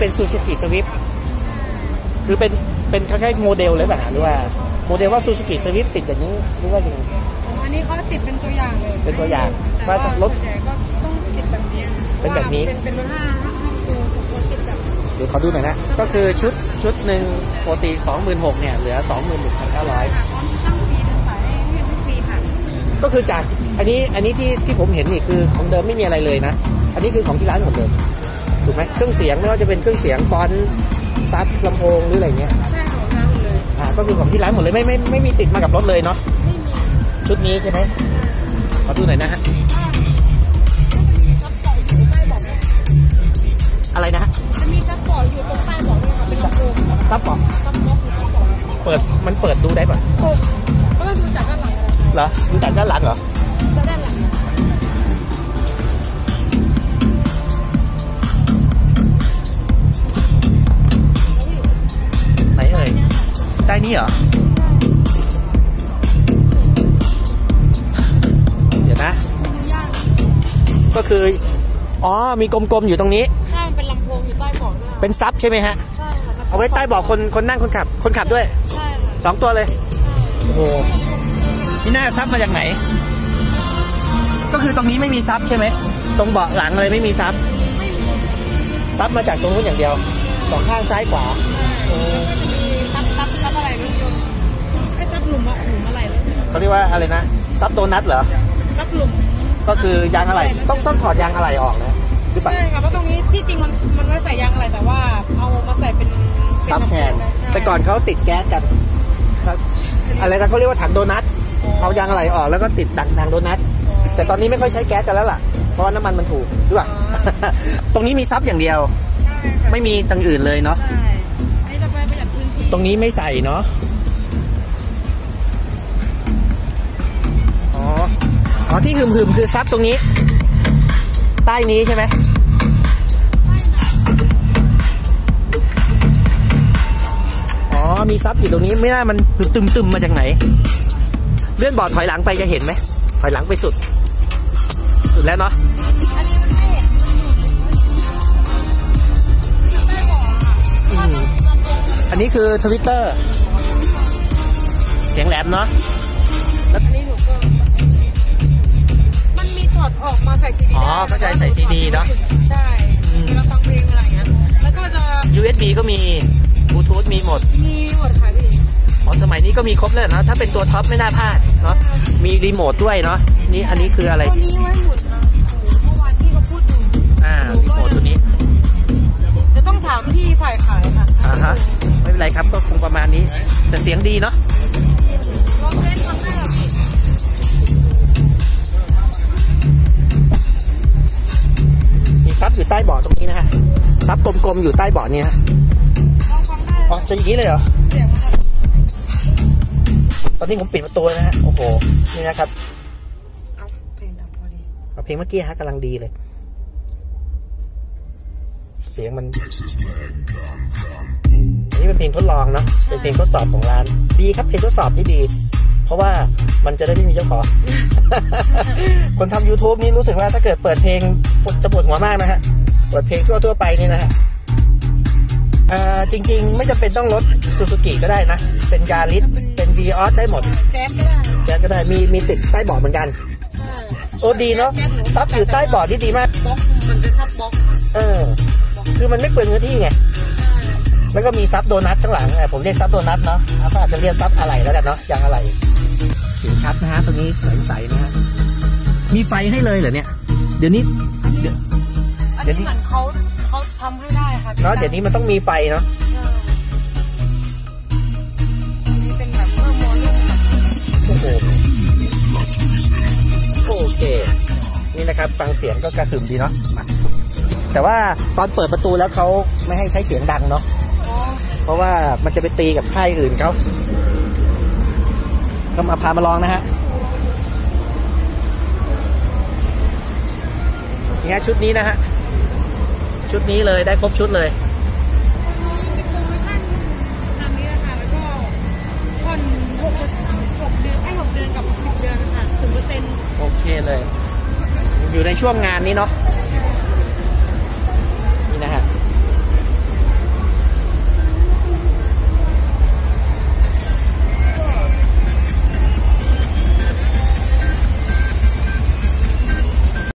เป็น Suzuki Swift คือเป็นคล้ายๆโมเดลเลยป่ะหรือว่าโมเดลว่า Suzuki Swift ติดอย่างนี้หรือว่าอย่างนี้อันนี้เขาติดเป็นตัวอย่างเลยเป็นตัวอย่างว่ารถก็ต้องติดแบบนี้เป็นแบบนี้เป็นรถ5 ตัว 6 คนติดแบบเดี๋ยวขอดูหน่อยนะก็คือชุดหนึ่งปกติ 26,000 เนี่ยเหลือ 21,900ก็คือจากอันนี้ที่ผมเห็นนี่คือของเดิมไม่มีอะไรเลยนะอันนี้คือของที่ร้านของเดิมถูกไหมเครื่องเสียงไม่ว่าจะเป็นเครื่องเสียงฟอนต์ซับลำโพงหรืออะไรเงี้ยใช่ของร้านเลยก็คือของที่ร้านหมดเลยไม่มีติดมากับรถเลยเนาะไม่มีชุดนี้ใช่ไหมขอดูหน่อยนะฮะอะไรนะจะมีซับปอร์ตอยู่ตรงป้ายบอกเนี่ยค่ะเป็นลำโพงซับปอร์ตเปิดมันเปิดดูได้ป่ะก็ดูจากด้านหลังเหรอดูจากด้านหลังเหรอด้านหลังไหนเอ่ยใต้นี้เหรอเดี๋ยวนะก็คืออ๋อมีกลมๆอยู่ตรงนี้ใช่เป็นลำโพงอยู่ใต้เบาะด้วยเป็นซับใช่ไหมฮะใช่ค่ะเอาไว้ใต้เบาะคนนั่งคนขับด้วยใช่ค่ะ2 ตัวเลยโอ้โหนี่หน้าซับมาจากไหนก็คือตรงนี้ไม่มีซับใช่ไหมตรงเบาะหลังอะไรไม่มีซับมาจากตรงนู้นอย่างเดียว2 ข้างซ้ายขวาซับอะไรรถยนต์ไอ้ซับหลุมอะไรรถเขาเรียกว่าอะไรนะซับโดนัทเหรอซับหลุมก็คือยางอะไรต้องถอดยางอะไรออกนะใช่ค่ะเพราะตรงนี้ที่จริงมันไม่ใส่ยางอะไรแต่ว่าเอามาใส่เป็นซับแทนแต่ก่อนเขาติดแก๊สกันอะไรนะเขาเรียกว่าถังโดนัทเอายางอะไรออกแล้วก็ติดดักทางโดนัทแต่ตอนนี้ไม่ค่อยใช้แก๊สกันแล้วล่ะเพราะว่าน้ำมันถูกหรือเปล่าตรงนี้มีซับอย่างเดียวไม่มีตังอื่นเลยเนาะตรงนี้ไม่ใส่เนาะอ๋อที่หืมคือซับตรงนี้ใต้นี้ใช่ไหมอ๋อมีซับอยู่ตรงนี้ไม่น่ามันตึมมาจากไหนเลื่อนบอร์ดถอยหลังไปจะเห็นไหมถอยหลังไปสุดแล้วเนาะอันนี้คือทวิตเตอร์เสียงแหลมเนาะแล้วอันนี้ถูกต้องมันมีถอดออกมาใส่ซีดีอ๋อเข้าใจใส่ซีดีเนาะใช่เวลาฟังเพลงอะไรอย่างเงี้ยแล้วก็จะ USB ก็มี Bluetooth มีหมดค่ะพี่สมัยนี้ก็มีครบเลยนะถ้าเป็นตัวท็อปไม่น่าพลาดเนาะมีรีโมทด้วยเนาะนี่อันนี้คืออะไรตัวนี้ไว้หมุนนะเมื่อวานพี่เขาพูดอยู่รีโมทตัวนี้จะต้องถามพี่ฝ่ายขายค่ะไม่เป็นไรครับก็คงประมาณนี้แต่เสียงดีเนาะลองเล่นฟังได้หรอพี่มีซับอยู่ใต้เบาะตรงนี้นะฮะซับกลมๆอยู่ใต้เบาะนี่ฮะลองฟังได้อ๋อจะอย่างนี้เลยเหรอเสียงตอนนี้ผมปิดประตูนะฮะโอ้โหนี่นะครับเอาเพลงดับพอดีเอาเพลงเมื่อกี้ฮะกำลังดีเลยเสียงมันอันนี้เป็นเพลงทดลองเนาะเป็นเพลงทดสอบของร้านดีครับเพลงทดสอบนี่ดีเพราะว่ามันจะได้ไม่มีเจ้าของคนทำ YouTube นี่รู้สึกว่าถ้าเกิดเปิดเพลงจะปวดหัวมากนะฮะเปิดเพลงทั่วๆไปนี่นะฮะจริงๆไม่จำเป็นต้องรถซูซูกิก็ได้นะเป็นยาริสเป็นวีออสได้หมดแจ๊สก็ได้มีติดใต้เบาะเหมือนกันโอ้ดีเนาะซับอยู่ใต้เบาะที่ดีมากบล็อกมันจะซับบล็อกคือมันไม่เปลืองเนื้อที่ไงแล้วก็มีซับโดนัทข้างหลังผมเรียกซับโดนัทเนาะอาจจะเรียกซับอะไรแล้วกันเนาะอย่างอะไรเสียงชัดนะฮะตรงนี้ใสๆนะฮะมีไฟให้เลยเหรอเนี่ยเดี๋ยวนี้เหมือนเขาทำให้ได้ค่ะเนาะเดี๋ยวนี้มันต้องมีไฟเนาะนี่เป็นแบบข้อมูลโอเคนี่นะครับฟังเสียงก็กระหึ่มดีเนาะแต่ว่าตอนเปิดประตูแล้วเขาไม่ให้ใช้เสียงดังเนาะเพราะว่ามันจะไปตีกับค่ายอื่นเขาก็มาพามาลองนะฮะนี่ฮะชุดนี้นะฮะชุดนี้เลยได้ครบชุดเลยมีโปรโมชั่นตามนี้นะคะแล้วก็ผ่อน6 เดือนให้6 เดือนกับ10 เดือนค่ะ 0% โอเคเลยอยู่ในช่วงงานนี้เนาะนี่นะฮะ